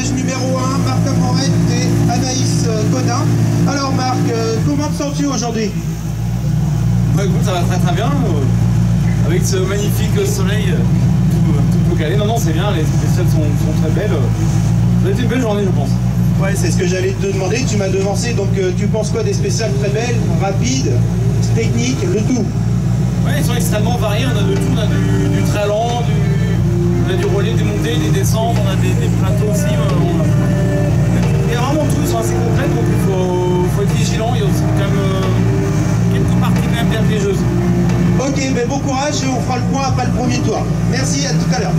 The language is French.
page numéro 1, Marc Amorrette et Anaïs Codin. Alors Marc, comment te sens-tu aujourd'hui? Bah écoute, ça va très très bien, avec ce magnifique soleil tout calé. Non, c'est bien, les étoiles sont très belles. Ça a été une belle journée, je pense. Ouais, c'est ce que j'allais te demander, tu m'as devancé, donc tu penses quoi des spéciales très belles, rapides, techniques, le tout? Ouais, ils sont extrêmement variés, on a de tout, on a du très lent, on a du relais, des montées, des descentes, on a des plateaux aussi. Il y a vraiment tout, ils sont assez complets, donc il faut être vigilant, il y a aussi quand même quelques parties quand même bien piégeuses. Ok, mais bon courage et on fera le point après le premier tour. Merci, à tout à l'heure.